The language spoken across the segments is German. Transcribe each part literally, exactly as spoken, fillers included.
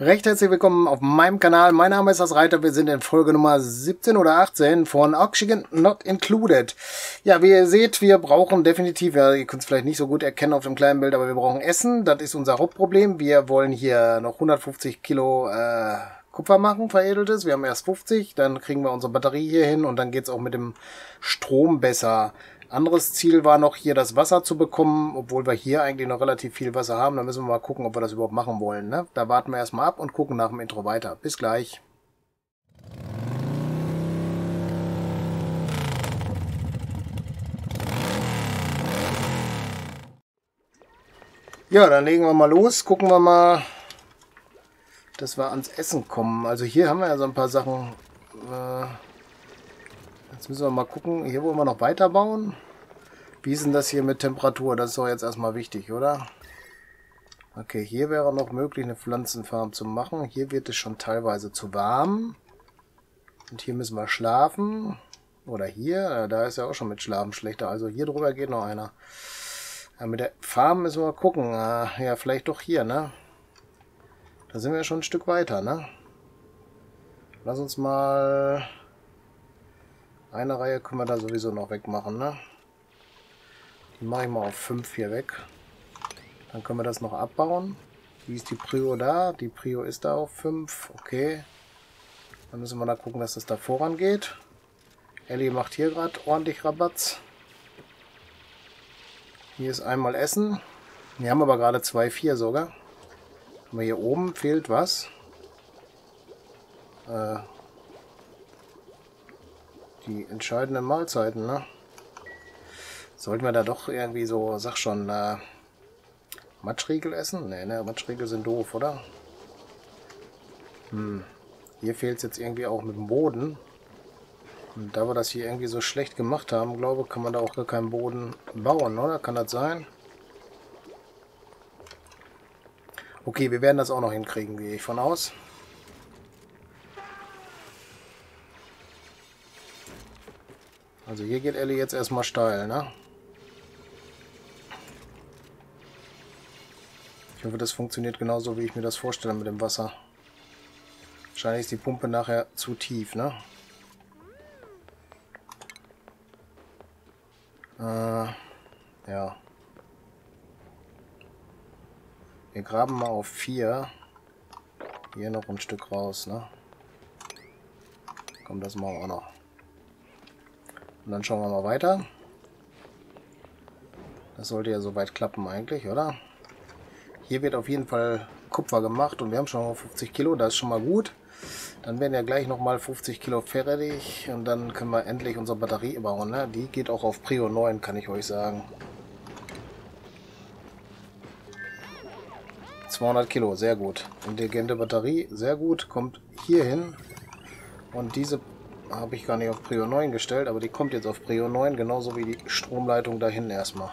Recht herzlich willkommen auf meinem Kanal. Mein Name ist As Reiter. Wir sind in Folge Nummer siebzehn oder achtzehn von Oxygen Not Included. Ja, wie ihr seht, wir brauchen definitiv, ja, ihr könnt es vielleicht nicht so gut erkennen auf dem kleinen Bild, aber wir brauchen Essen. Das ist unser Hauptproblem. Wir wollen hier noch hundertfünfzig Kilo äh, Kupfer machen, veredeltes. Wir haben erst fünfzig, dann kriegen wir unsere Batterie hier hin und dann geht es auch mit dem Strom besser. Anderes Ziel war noch, hier das Wasser zu bekommen, obwohl wir hier eigentlich noch relativ viel Wasser haben. Da müssen wir mal gucken, ob wir das überhaupt machen wollen, ne? Da warten wir erstmal ab und gucken nach dem Intro weiter. Bis gleich. Ja, dann legen wir mal los. Gucken wir mal, dass wir ans Essen kommen. Also hier haben wir ja so ein paar Sachen. Äh Jetzt müssen wir mal gucken, hier wollen wir noch weiterbauen. Wie ist denn das hier mit Temperatur? Das ist doch jetzt erstmal wichtig, oder? Okay, hier wäre noch möglich, eine Pflanzenfarm zu machen. Hier wird es schon teilweise zu warm. Und hier müssen wir schlafen. Oder hier, da ist ja auch schon mit Schlafen schlechter. Also hier drüber geht noch einer. Ja, mit der Farm müssen wir mal gucken. Ja, vielleicht doch hier, ne? Da sind wir schon ein Stück weiter, ne? Lass uns mal... Eine Reihe können wir da sowieso noch wegmachen, ne? Die mache ich mal auf fünf hier weg. Dann können wir das noch abbauen. Wie ist die Prio da? Die Prio ist da auf fünf. Okay. Dann müssen wir da gucken, dass das da vorangeht. Ellie macht hier gerade ordentlich Rabatz. Hier ist einmal Essen. Wir haben aber gerade zwei vier sogar. Aber hier oben fehlt was. Äh... Die entscheidenden Mahlzeiten, ne? Sollten wir da doch irgendwie so, sag schon, äh, Matschriegel essen? Ne, ne, Matschriegel sind doof, oder? Hm. Hier fehlt es jetzt irgendwie auch mit dem Boden. Und da wir das hier irgendwie so schlecht gemacht haben, glaube ich, kann man da auch gar keinen Boden bauen, oder? Kann das sein? Okay, wir werden das auch noch hinkriegen, gehe ich von aus. Also hier geht Ellie jetzt erstmal steil, ne? Ich hoffe, das funktioniert genauso, wie ich mir das vorstelle mit dem Wasser. Wahrscheinlich ist die Pumpe nachher zu tief, ne? Äh, ja. Wir graben mal auf vier. Hier noch ein Stück raus, ne? Komm, das machen wir auch noch. Und dann schauen wir mal weiter. Das sollte ja soweit klappen eigentlich, oder? Hier wird auf jeden Fall Kupfer gemacht und wir haben schon fünfzig Kilo, das ist schon mal gut. Dann werden ja gleich nochmal fünfzig Kilo fertig und dann können wir endlich unsere Batterie bauen, ne? Die geht auch auf Prio neun, kann ich euch sagen. zweihundert Kilo, sehr gut. Intelligente Batterie, sehr gut, kommt hier hin. Und diese habe ich gar nicht auf Prio neun gestellt, aber die kommt jetzt auf Prio neun, genauso wie die Stromleitung dahin erstmal.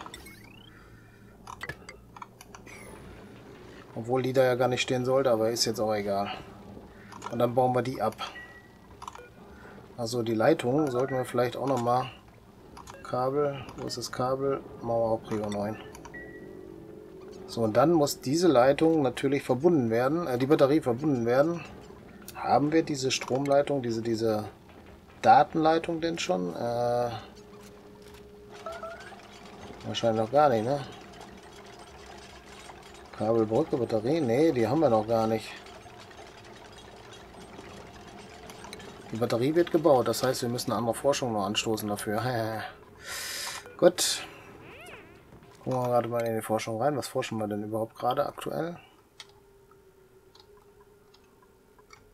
Obwohl die da ja gar nicht stehen sollte, aber ist jetzt auch egal. Und dann bauen wir die ab. Also die Leitung sollten wir vielleicht auch nochmal... Kabel, wo ist das Kabel? Machen wir auf Prio neun. So, und dann muss diese Leitung natürlich verbunden werden, äh, die Batterie verbunden werden. Haben wir diese Stromleitung, diese, diese... Datenleitung denn schon? Äh, wahrscheinlich noch gar nicht, ne? Kabelbrücke, Batterie? Ne, die haben wir noch gar nicht. Die Batterie wird gebaut, das heißt, wir müssen eine andere Forschung noch anstoßen dafür. Gut. Gucken wir gerade mal in die Forschung rein. Was forschen wir denn überhaupt gerade aktuell?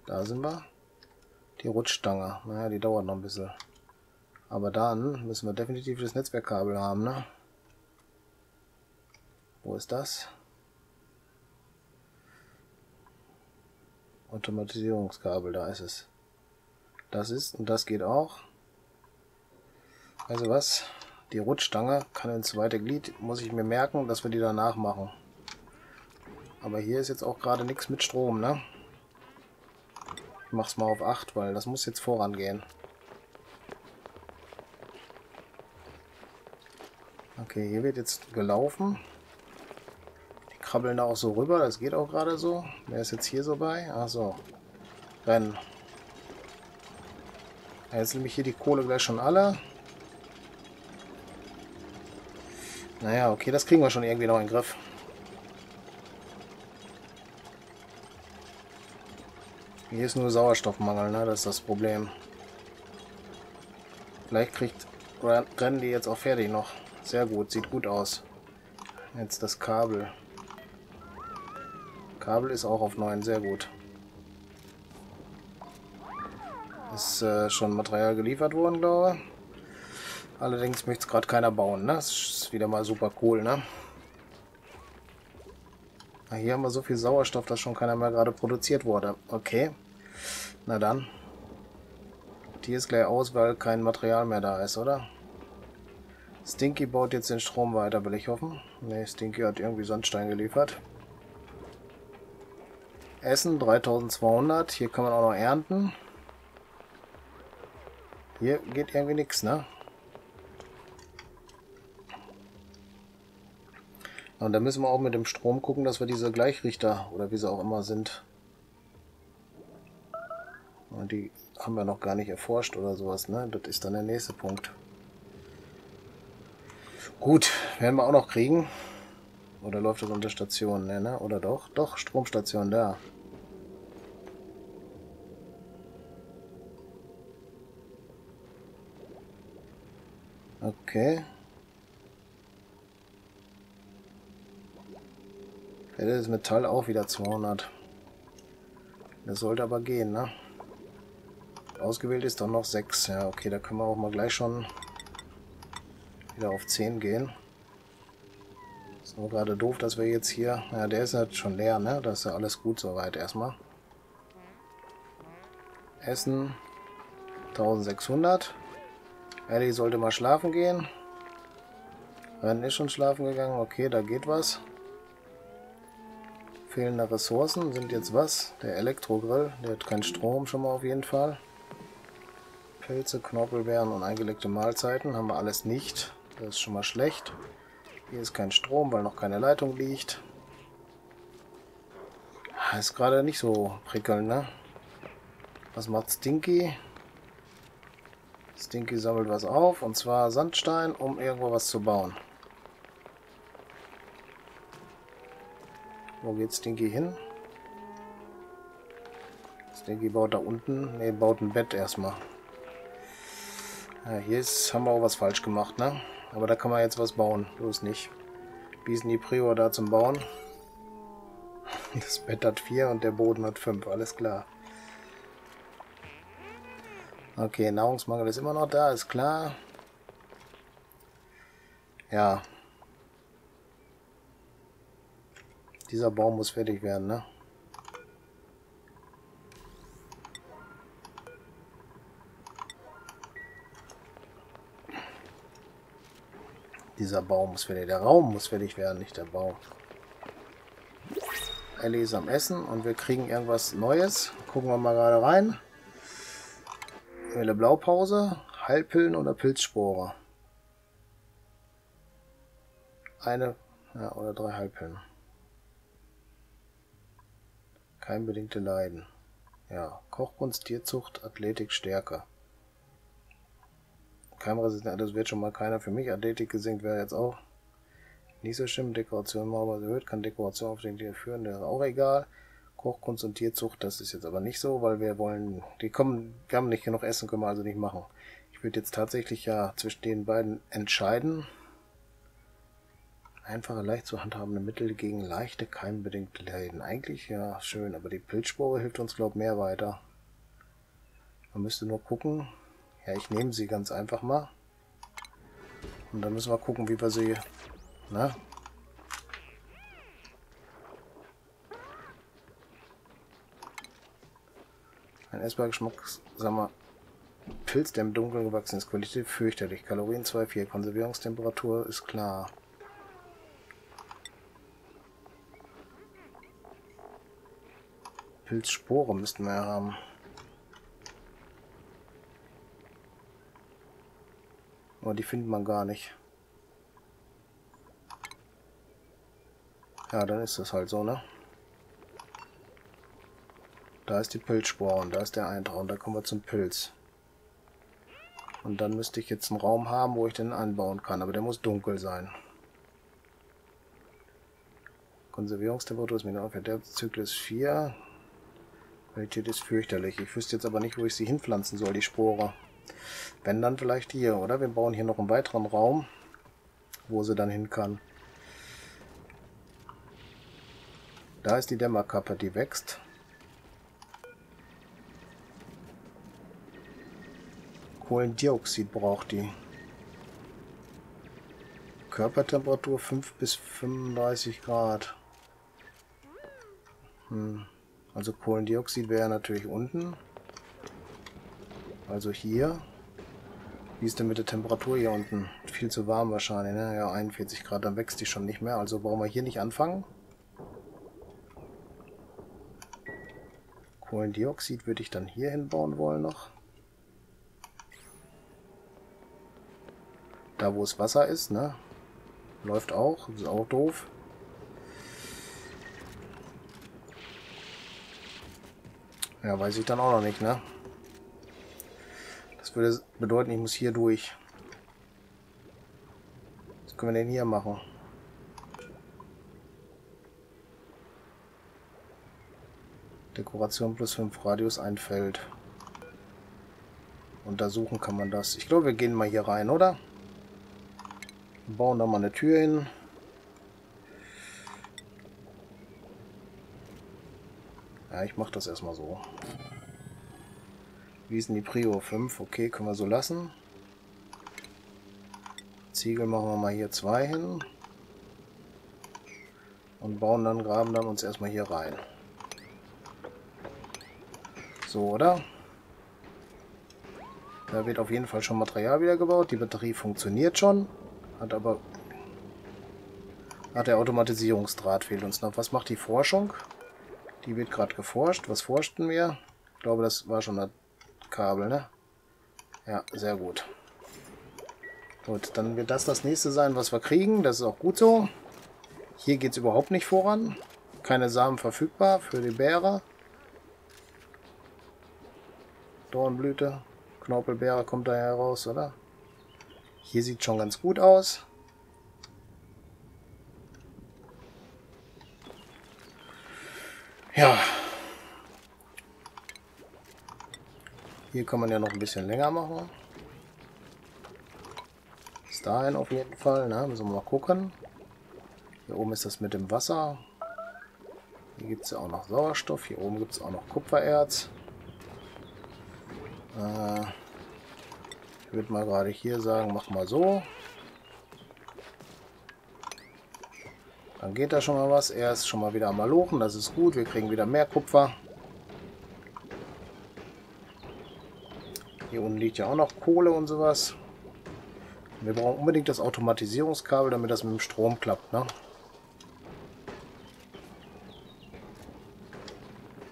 Da sind wir. Die Rutschstange, naja, die dauert noch ein bisschen. Aber dann müssen wir definitiv das Netzwerkkabel haben, ne? Wo ist das? Automatisierungskabel, da ist es. Das ist, und das geht auch. Also was? Die Rutschstange kann ins zweite Glied, muss ich mir merken, dass wir die danach machen. Aber hier ist jetzt auch gerade nichts mit Strom, ne? Ich mach's mal auf acht, weil das muss jetzt vorangehen. Okay, hier wird jetzt gelaufen. Die krabbeln da auch so rüber. Das geht auch gerade so. Wer ist jetzt hier so bei? Ach so. Rennen. Jetzt nehme ich hier die Kohle gleich schon alle. Naja, okay, das kriegen wir schon irgendwie noch in den Griff. Hier ist nur Sauerstoffmangel, ne? Das ist das Problem. Vielleicht kriegt Rennen die jetzt auch fertig noch. Sehr gut, sieht gut aus. Jetzt das Kabel. Kabel ist auch auf neun, sehr gut. Ist äh, schon Material geliefert worden, glaube ich. Allerdings möchte es gerade keiner bauen, ne? Das ist wieder mal super cool, ne? Na, hier haben wir so viel Sauerstoff, dass schon keiner mehr gerade produziert wurde. Okay. Na dann. Die ist gleich aus, weil kein Material mehr da ist, oder? Stinky baut jetzt den Strom weiter, will ich hoffen. Ne, Stinky hat irgendwie Sandstein geliefert. Essen, dreitausendzweihundert. Hier kann man auch noch ernten. Hier geht irgendwie nichts, ne? Und da müssen wir auch mit dem Strom gucken, dass wir diese Gleichrichter oder wie sie auch immer sind. Und die haben wir noch gar nicht erforscht oder sowas, ne? Das ist dann der nächste Punkt. Gut, werden wir auch noch kriegen. Oder läuft das unter Stationen, ne? Oder doch? Doch, Stromstation da. Okay. Hätte das Metall auch wieder zweihundert. Das sollte aber gehen, ne? Ausgewählt ist dann noch sechs. Ja, okay, da können wir auch mal gleich schon wieder auf zehn gehen. Ist nur gerade doof, dass wir jetzt hier... Ja, der ist halt schon leer, ne? Das ist ja alles gut soweit erstmal. Essen. eintausendsechshundert. Ellie sollte mal schlafen gehen. Rennen ist schon schlafen gegangen. Okay, da geht was. Fehlende Ressourcen sind jetzt was? Der Elektrogrill, der hat keinen Strom schon mal auf jeden Fall. Pilze, Knorpelbeeren und eingelegte Mahlzeiten haben wir alles nicht. Das ist schon mal schlecht. Hier ist kein Strom, weil noch keine Leitung liegt. Ist gerade nicht so prickelnd, ne? Was macht Stinky? Stinky sammelt was auf, und zwar Sandstein, um irgendwo was zu bauen. Wo geht Stinky hin? Stinky baut da unten. Ne, baut ein Bett erstmal. Ja, hier ist, haben wir auch was falsch gemacht, ne? Aber da kann man jetzt was bauen. Bloß nicht. Biesen die Prior da zum Bauen. Das Bett hat vier und der Boden hat fünf. Alles klar. Okay, Nahrungsmangel ist immer noch da, ist klar. Ja. Dieser Baum muss fertig werden, ne? Dieser Baum muss fertig werden. Der Raum muss fertig werden, nicht der Baum. Ellie ist am Essen und wir kriegen irgendwas Neues. Gucken wir mal gerade rein. Eine Blaupause, Heilpillen oder Pilzspore. Eine ja, oder drei Heilpillen. Heimbedingte Leiden. Ja, Kochkunst, Tierzucht, Athletik, Stärke. Keimresistent, das wird schon mal keiner für mich. Athletik gesinkt wäre jetzt auch nicht so schlimm. Dekoration, Mauer erhöht, kann Dekoration auf den Tier führen, wäre auch egal. Kochkunst und Tierzucht, das ist jetzt aber nicht so, weil wir wollen, die kommen, wir haben nicht genug Essen, können wir also nicht machen. Ich würde jetzt tatsächlich ja zwischen den beiden entscheiden. Einfache, leicht zu handhabende Mittel gegen leichte, keimbedingte Leiden. Eigentlich ja schön, aber die Pilzspore hilft uns, glaube ich, mehr weiter. Man müsste nur gucken. Ja, ich nehme sie ganz einfach mal. Und dann müssen wir gucken, wie wir sie... Ne? Ein essbarer Geschmack, sag mal... Pilz, der im Dunkeln gewachsen ist. Qualität fürchterlich. Kalorien zwei Komma vier. Konservierungstemperatur ist klar. Pilzspore müssten wir haben. Aber die findet man gar nicht. Ja, dann ist das halt so, ne? Da ist die Pilzspore und da ist der Eintrag und da kommen wir zum Pilz. Und dann müsste ich jetzt einen Raum haben, wo ich den anbauen kann, aber der muss dunkel sein. Konservierungstemperatur ist minimal, Verderbszyklus vier. Qualität ist fürchterlich. Ich wüsste jetzt aber nicht, wo ich sie hinpflanzen soll, die Spore. Wenn, dann vielleicht hier, oder? Wir bauen hier noch einen weiteren Raum, wo sie dann hin kann. Da ist die Dämmerkappe, die wächst. Kohlendioxid braucht die. Körpertemperatur fünf bis fünfunddreißig Grad. Hm. Also Kohlendioxid wäre natürlich unten. Also hier. Wie ist denn mit der Temperatur hier unten? Viel zu warm wahrscheinlich, ne? Ja, einundvierzig Grad, dann wächst die schon nicht mehr. Also brauchen wir hier nicht anfangen. Kohlendioxid würde ich dann hier hinbauen wollen noch. Da, wo es Wasser ist, ne? Läuft auch, ist auch doof. Ja, weiß ich dann auch noch nicht, ne? Das würde bedeuten, ich muss hier durch. Was können wir denn hier machen? Dekoration plus fünf, Radius ein Feld. Untersuchen kann man das. Ich glaube, wir gehen mal hier rein, oder? Bauen da mal eine Tür hin. Ja, ich mache das erstmal so. Wie ist denn die Prio? fünf, okay, können wir so lassen. Ziegel machen wir mal hier zwei hin. Und bauen dann, graben dann uns erstmal hier rein. So, oder? Da wird auf jeden Fall schon Material wieder gebaut. Die Batterie funktioniert schon. Hat aber... Ah, der Automatisierungsdraht fehlt uns noch. Was macht die Forschung? Die wird gerade geforscht. Was forschten wir? Ich glaube, das war schon das Kabel, ne? Ja, sehr gut. Gut, dann wird das das nächste sein, was wir kriegen. Das ist auch gut so. Hier geht es überhaupt nicht voran. Keine Samen verfügbar für die Beere. Dornblüte. Knorpelbeere kommt da heraus, oder? Hier sieht schon ganz gut aus. Ja. Hier kann man ja noch ein bisschen länger machen. Bis dahin auf jeden Fall. Ne? Müssen wir mal gucken. Hier oben ist das mit dem Wasser. Hier gibt es ja auch noch Sauerstoff. Hier oben gibt es auch noch Kupfererz. Äh... Ich würde mal gerade hier sagen, mach mal so. Dann geht da schon mal was. Er ist schon mal wieder am Malochen, das ist gut. Wir kriegen wieder mehr Kupfer. Hier unten liegt ja auch noch Kohle und sowas. Wir brauchen unbedingt das Automatisierungskabel, damit das mit dem Strom klappt, ne?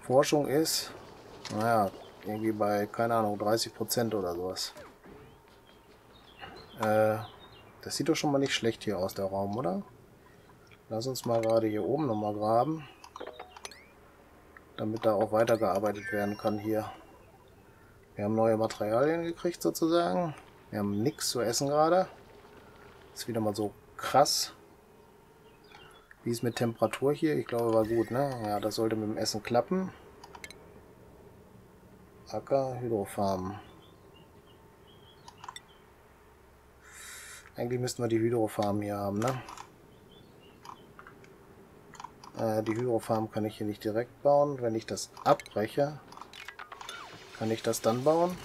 Forschung ist, naja, irgendwie bei, keine Ahnung, dreißig Prozent oder sowas. Das sieht doch schon mal nicht schlecht hier aus, der Raum, oder? Lass uns mal gerade hier oben nochmal graben. Damit da auch weitergearbeitet werden kann hier. Wir haben neue Materialien gekriegt sozusagen. Wir haben nichts zu essen gerade. Ist wieder mal so krass. Wie ist mit Temperatur hier? Ich glaube, war gut, ne? Ja, das sollte mit dem Essen klappen. Acker, Hydrofarmen. Eigentlich müssten wir die Hydrofarm hier haben, ne? Äh, die Hydrofarm kann ich hier nicht direkt bauen. Wenn ich das abbreche, kann ich das dann bauen.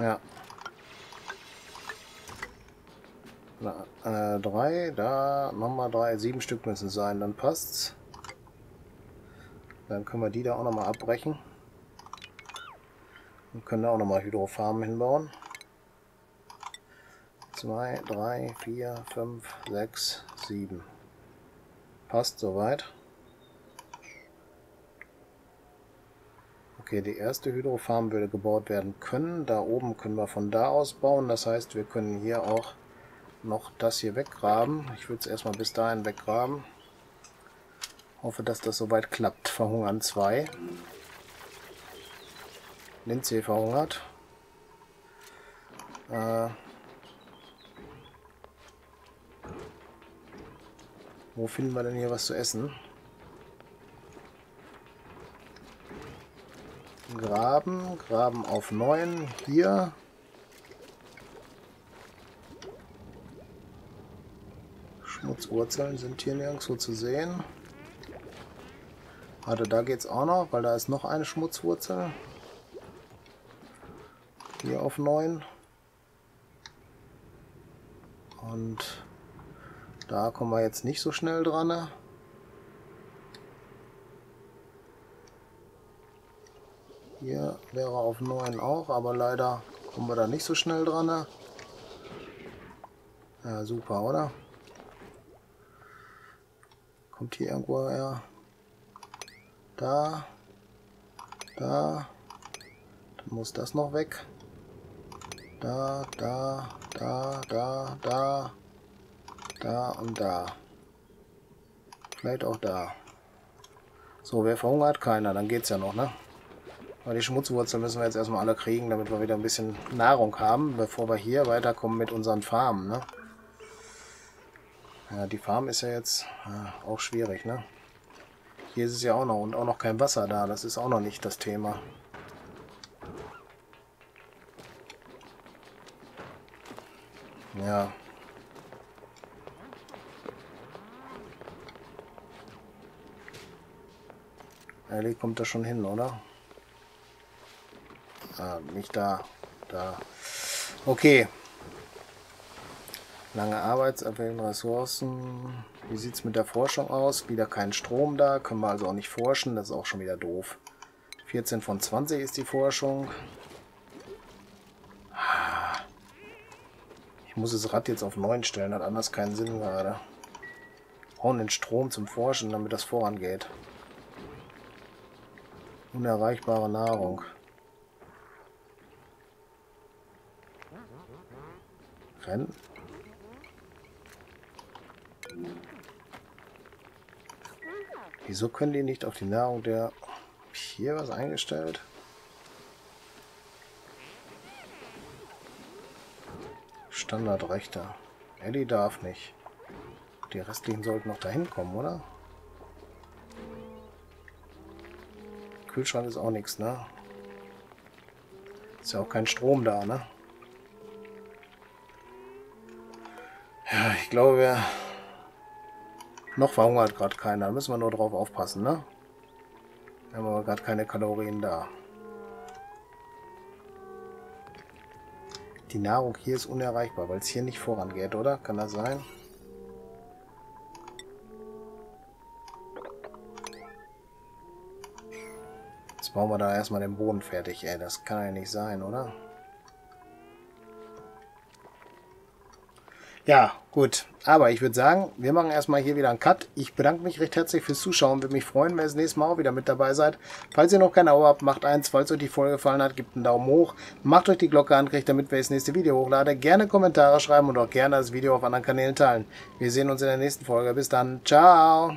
Ja. Na, äh, drei, da nochmal drei, sieben Stück müssen es sein, dann passt's. Dann können wir die da auch nochmal abbrechen. Wir können da auch nochmal Hydrofarmen hinbauen. zwei, drei, vier, fünf, sechs, sieben. Passt soweit. Okay, die erste Hydrofarm würde gebaut werden können. Da oben können wir von da aus bauen. Das heißt, wir können hier auch noch das hier weggraben. Ich würde es erstmal bis dahin weggraben. Hoffe, dass das soweit klappt. Verhungern zwei. Lindsay verhungert. Äh, wo finden wir denn hier was zu essen? Graben, graben auf neun. Hier. Schmutzurzeln sind hier nirgendwo zu sehen. Warte, da geht's auch noch, weil da ist noch eine Schmutzwurzel. Hier auf neun. Und da kommen wir jetzt nicht so schnell dran. Hier wäre auf neun auch, aber leider kommen wir da nicht so schnell dran. Ja, super, oder? Kommt hier irgendwo her? Da, da, dann muss das noch weg. Da, da, da, da, da, da und da. Vielleicht auch da. So, wer verhungert? Keiner, dann geht's ja noch, ne? Aber die Schmutzwurzeln müssen wir jetzt erstmal alle kriegen, damit wir wieder ein bisschen Nahrung haben, bevor wir hier weiterkommen mit unseren Farmen, ne? Ja, die Farm ist ja jetzt ja, auch schwierig, ne? Hier ist es ja auch noch und auch noch kein Wasser da. Das ist auch noch nicht das Thema. Ja. Ellie kommt da schon hin, oder? Ah, nicht da. Da. Okay. Lange Arbeitserwählung, Ressourcen. Wie sieht es mit der Forschung aus? Wieder kein Strom da. Können wir also auch nicht forschen. Das ist auch schon wieder doof. vierzehn von zwanzig ist die Forschung. Ich muss das Rad jetzt auf neun stellen. Hat anders keinen Sinn gerade. Wir brauchen den Strom zum Forschen, damit das vorangeht. Unerreichbare Nahrung. Rennen. Wieso können die nicht auf die Nahrung der... Hab ich hier was eingestellt? Standardrechte. Ellie darf nicht. Die restlichen sollten noch dahin kommen, oder? Kühlschrank ist auch nichts, ne? Ist ja auch kein Strom da, ne? Ja, ich glaube, wir... Noch verhungert gerade keiner. Da müssen wir nur drauf aufpassen, ne? Wir haben aber gerade keine Kalorien da. Die Nahrung hier ist unerreichbar, weil es hier nicht vorangeht, oder? Kann das sein? Jetzt bauen wir da erstmal den Boden fertig, ey. Das kann ja nicht sein, oder? Ja, gut. Aber ich würde sagen, wir machen erstmal hier wieder einen Cut. Ich bedanke mich recht herzlich fürs Zuschauen. Würde mich freuen, wenn ihr das nächste Mal auch wieder mit dabei seid. Falls ihr noch kein Abo habt, macht eins. Falls euch die Folge gefallen hat, gebt einen Daumen hoch. Macht euch die Glocke an, kriegt, damit wir das nächste Video hochladen. Gerne Kommentare schreiben und auch gerne das Video auf anderen Kanälen teilen. Wir sehen uns in der nächsten Folge. Bis dann. Ciao.